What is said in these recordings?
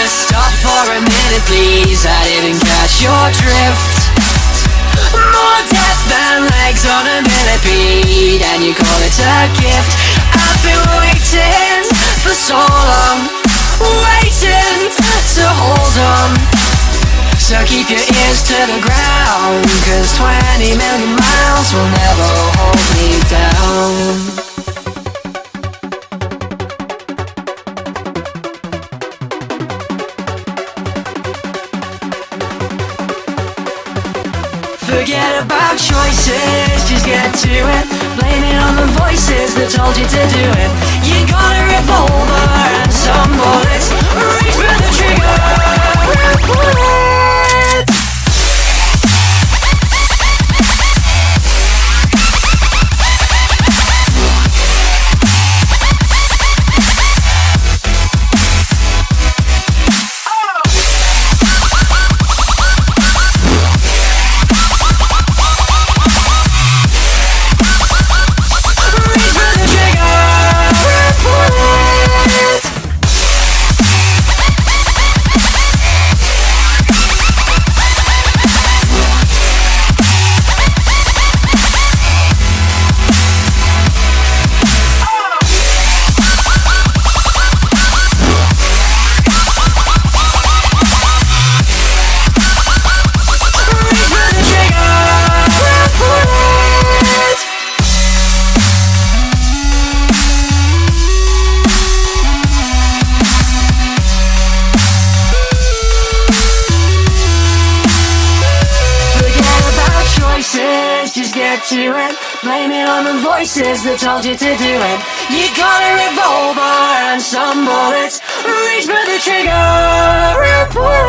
just stop for a minute, please? I didn't catch your drift. More death than legs on a millipede, and you call it a gift. I've been waiting for so long, waiting to hold on. So keep your ears to the ground, 'cause 20 million miles will never hold me down. Forget about choices, just get to it. Blame it on the voices that told you to do it. You got a revolver and some bullets. Reach for the trigger. Just get to it. Blame it on the voices that told you to do it. You got a revolver and some bullets. Reach for the trigger. Report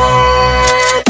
it.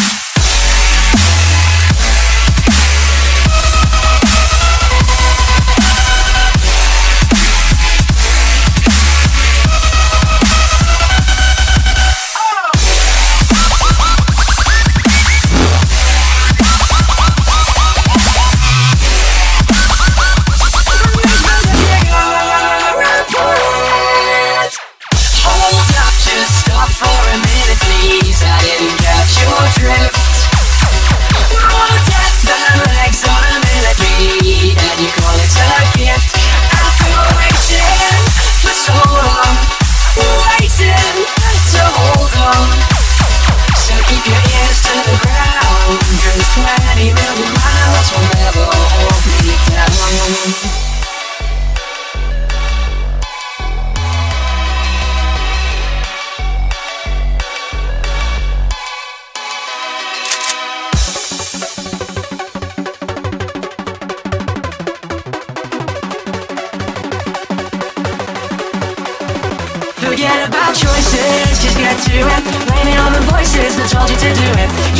Forget about choices, just get to it. Blame it on the voices that told you to do it.